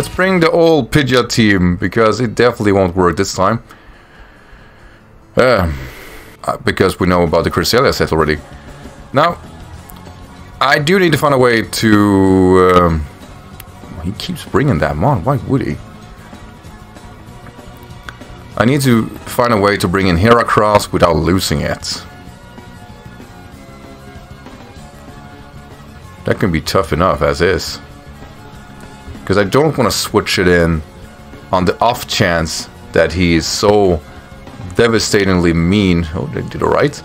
Let's bring the old Pidgeot team, because it definitely won't work this time. Because we know about the Cresselia set already. Now, I do need to find a way to... he keeps bringing that mon, why would he? I need to find a way to bring in Heracross without losing it. That can be tough enough as is. Because I don't want to switch it in on the off chance that he is so devastatingly mean. Oh, they did alright.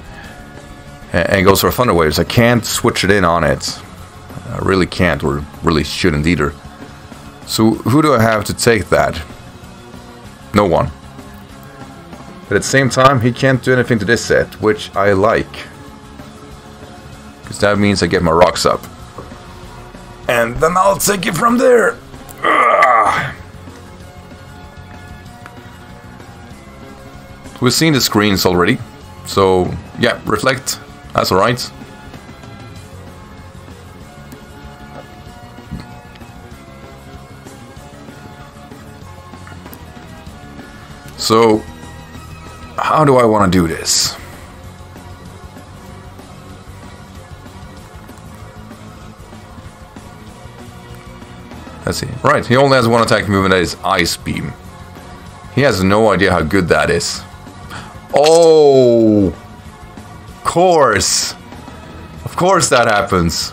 And goes for Thunder Waves. I can't switch it in on it. I really can't, or really shouldn't either. So who do I have to take that? No one. But at the same time, he can't do anything to this set, which I like. Because that means I get my rocks up. And then I'll take it from there! Ugh. We've seen the screens already. So, yeah, reflect. That's alright. So... how do I want to do this? Let's see. Right, he only has one attack movement, that is Ice Beam. He has no idea how good that is. Oh! Of course! Of course that happens.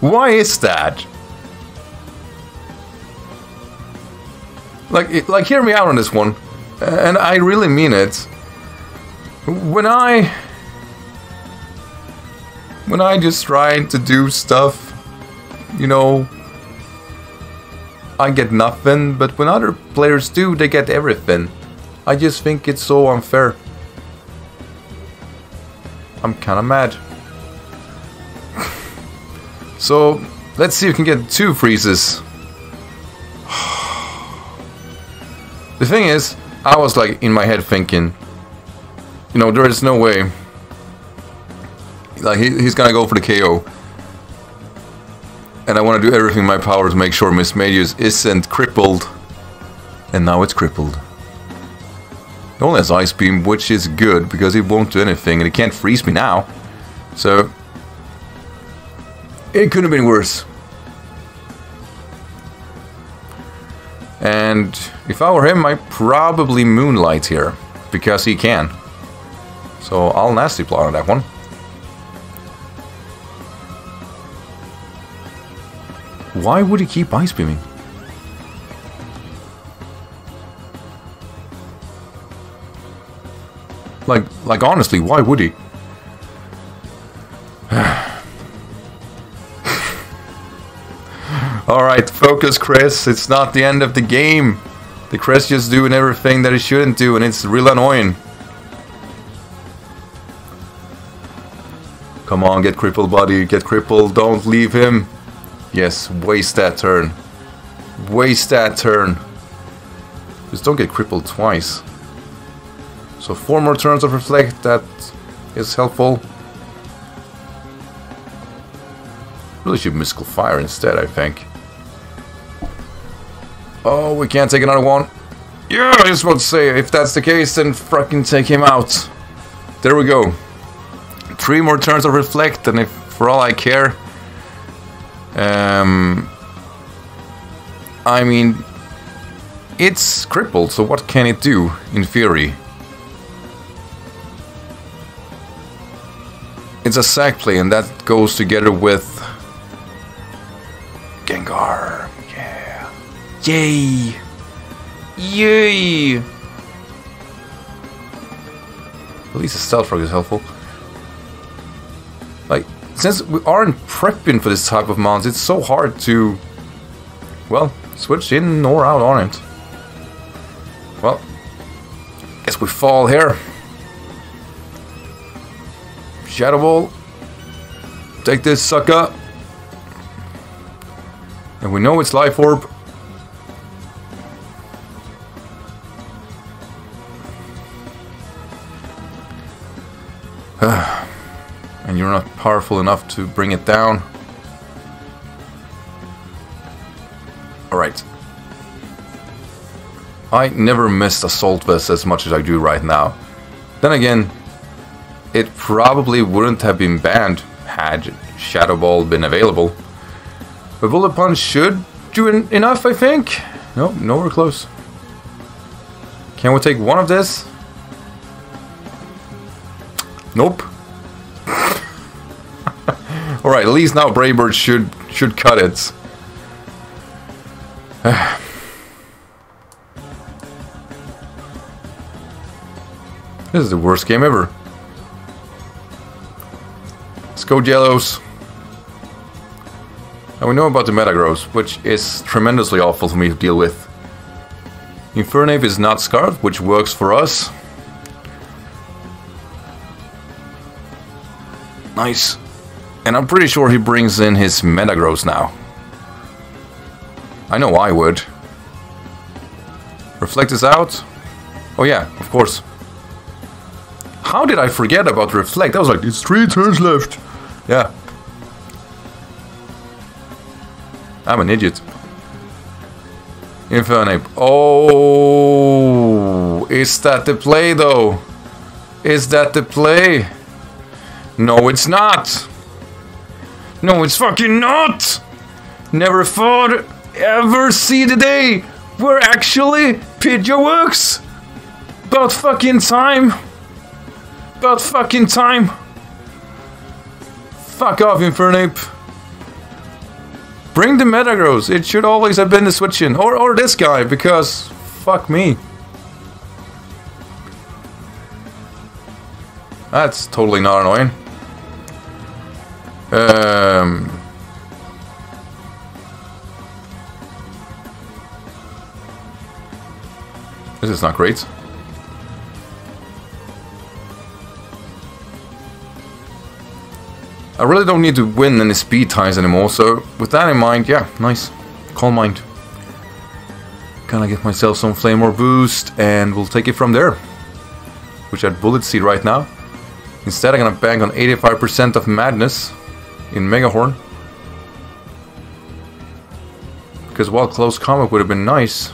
Why is that? Like, hear me out on this one. And I really mean it. When I just try to do stuff, you know, I get nothing, but when other players do, they get everything. I just think it's so unfair. I'm kinda mad. So, let's see if we can get 2 freezes. The thing is, I was like in my head thinking, you know, there is no way, like he's gonna go for the KO, and I want to do everything in my power to make sure Mismagius isn't crippled, and now it's crippled. It only has Ice Beam, which is good because it won't do anything, and it can't freeze me now, so it could have been worse. And if I were him, I'd probably Moonlight here, because he can. So I'll nasty plot on that one. Why would he keep Ice Beaming? Like honestly, why would he? Alright, focus, Chris. It's not the end of the game. The Cress just doing everything that it shouldn't do, and it's real annoying. Come on, get crippled, buddy. Get crippled. Don't leave him. Yes, waste that turn. Waste that turn. Just don't get crippled twice. So 4 more turns of Reflect. That is helpful. Really should Mystical Fire instead, I think. Oh, we can't take another one. Yeah, I just want to say, if that's the case, then fucking take him out. There we go. 3 more turns of Reflect, and if for all I care... I mean... it's crippled, so what can it do, in theory? It's a sack play, and that goes together with... Gengar. Yay! Yay! At least the Stealth Frog is helpful. Like, since we aren't prepping for this type of mons, it's so hard to... well, switch in or out on it. Well, guess we fall here. Shadow Ball. Take this sucker. And we know it's Life Orb. And you're not powerful enough to bring it down. Alright. I never missed a Assault Vest as much as I do right now. Then again, it probably wouldn't have been banned had Shadow Ball been available. But Bullet Punch should do enough, I think. Nope, nowhere close. Can we take one of this? Nope. Alright, at least now Brave Bird should cut it. This is the worst game ever. Let's go, Jellos. And we know about the Metagross, which is tremendously awful for me to deal with. Infernape is not Scarf, which works for us. Nice. And I'm pretty sure he brings in his Metagross now. I know I would. Reflect this out. Oh yeah, of course. How did I forget about Reflect? I was like, it's 3 turns left. Yeah. I'm an idiot. Infernape. Oh, is that the play though? Is that the play? No, it's not. No, it's fucking not. Never thought ever see the day where actually Pidgeot works. About fucking time. About fucking time. Fuck off, Infernape. Bring the Metagross. It should always have been the switch-in. Or this guy, because fuck me. That's totally not annoying. This is not great. I really don't need to win any speed ties anymore, so with that in mind, yeah, nice. Calm mind. Can I get myself some Flame Orb boost, and we'll take it from there. Which at Bullet Seed right now. Instead, I'm gonna bank on 85% of Madness in Mega Horn. Because while Close Combat would have been nice,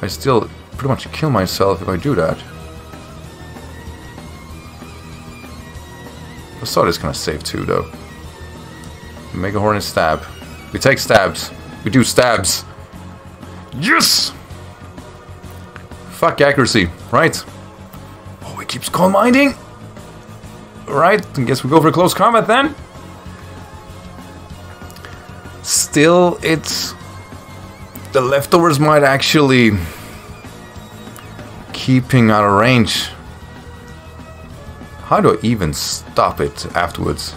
I still pretty much kill myself if I do that. Sod is gonna save too, though. Mega Horn and Stab. We take stabs. We do stabs. Yes! Fuck accuracy, right? Oh, it keeps cold minding. Right, I guess we go for Close Combat then. Still, it's the leftovers might actually keeping out of range. How do I even stop it afterwards?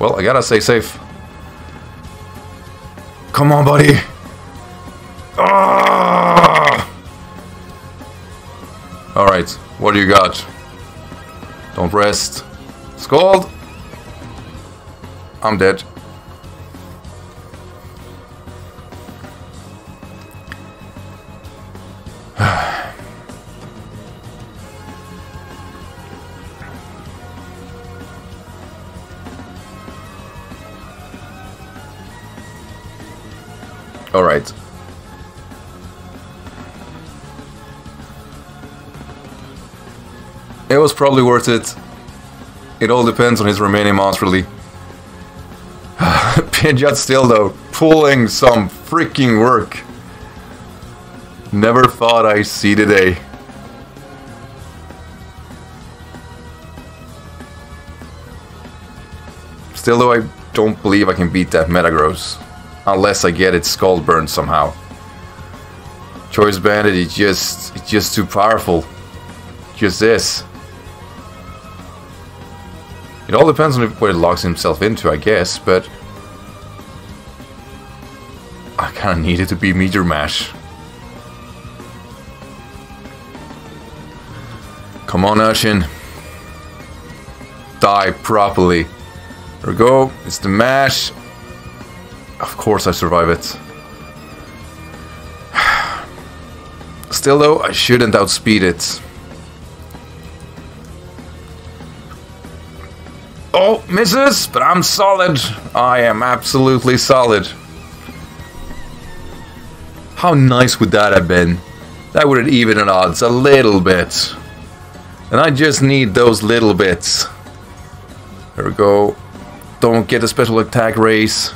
Well, I gotta stay safe. Come on, buddy! Ah! Alright, what do you got? Don't rest. Scald! I'm dead. All right. It was probably worth it. It all depends on his remaining monster lead. Pidgeot still though, pulling some freaking work. Never thought I'd see the day. Still though, I don't believe I can beat that Metagross. Unless I get it Scaldburn somehow. Choice Bandit, it's just too powerful. Just this. It all depends on what it locks himself into, I guess, but I kinda need it to be Meteor Mash. Come on, Urshin. Die properly. There we go, it's the Mash. Of course I survive it. Still though, I shouldn't outspeed it. Oh, misses, but I'm solid. I am absolutely solid. How nice would that have been? That would have evened odds a little bit. And I just need those little bits. There we go. Don't get a special attack raise.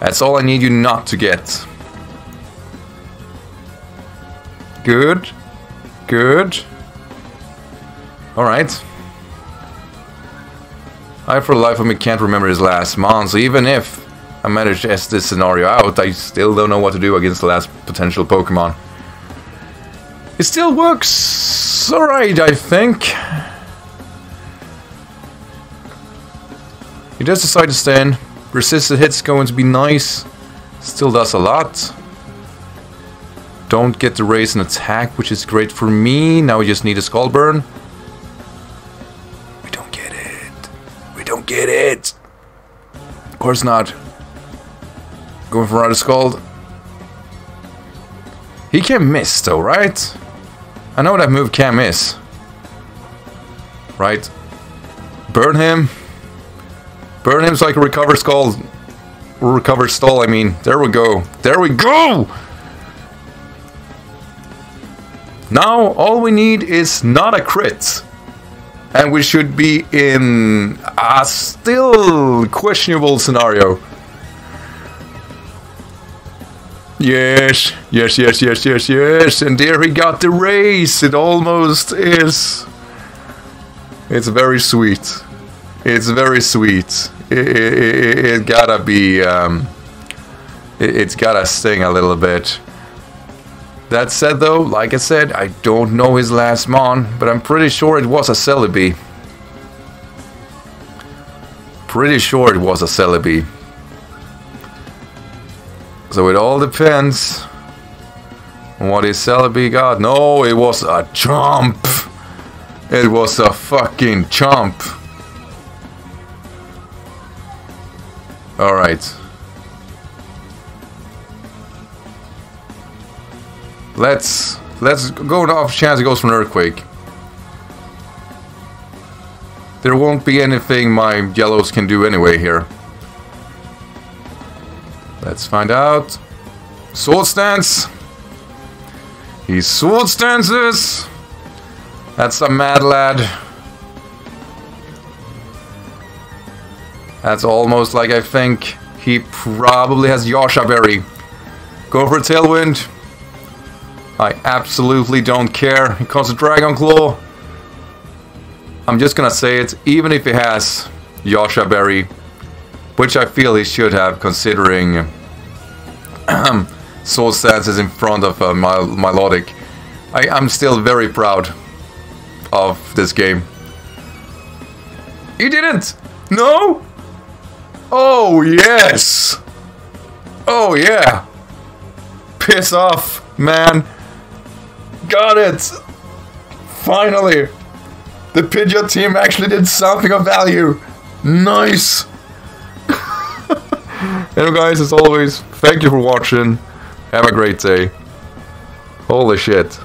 That's all I need you not to get. Good. Good. Alright. I for the life of me can't remember his last mon, so even if I manage to S this scenario out, I still don't know what to do against the last potential Pokemon. It still works alright, I think. He does decide to stand. Resisted hit's going to be nice. Still does a lot. Don't get to raise an attack, which is great for me. Now we just need a Skullburn. We don't get it. We don't get it. Of course not. Going for another Scald. He can miss though, right? I know that move can miss. Right. Burn him. Burn him so I can recover Scald. Recover Stall, I mean. There we go. There we go! Now, all we need is not a crit. And we should be in a still questionable scenario. Yes, yes, yes, yes, yes, yes. And there he got the race. It almost is. It's very sweet. It's very sweet. It gotta be, it's gotta sting a little bit. That said though, like I said, I don't know his last mon, but I'm pretty sure it was a Celebi. Pretty sure it was a Celebi. So it all depends on what his Celebi got. No, it was a chomp. It was a fucking chomp. Alright. Let's go an off chance it goes for an earthquake. There won't be anything my yellows can do anyway here. Let's find out. Sword stance. He sword stances. That's a mad lad. That's almost like I think he probably has Yasha Berry. Go for a tailwind. I absolutely don't care. It costs a Dragon Claw. I'm just gonna say it, even if he has Yasha Berry, which I feel he should have considering Soul Stance is in front of Milotic. I'm still very proud of this game. He didn't! No? Oh yes! Oh yeah! Piss off, man! Got it! Finally! The Pidgeot team actually did something of value! Nice! Anyway guys, as always, thank you for watching. Have a great day. Holy shit.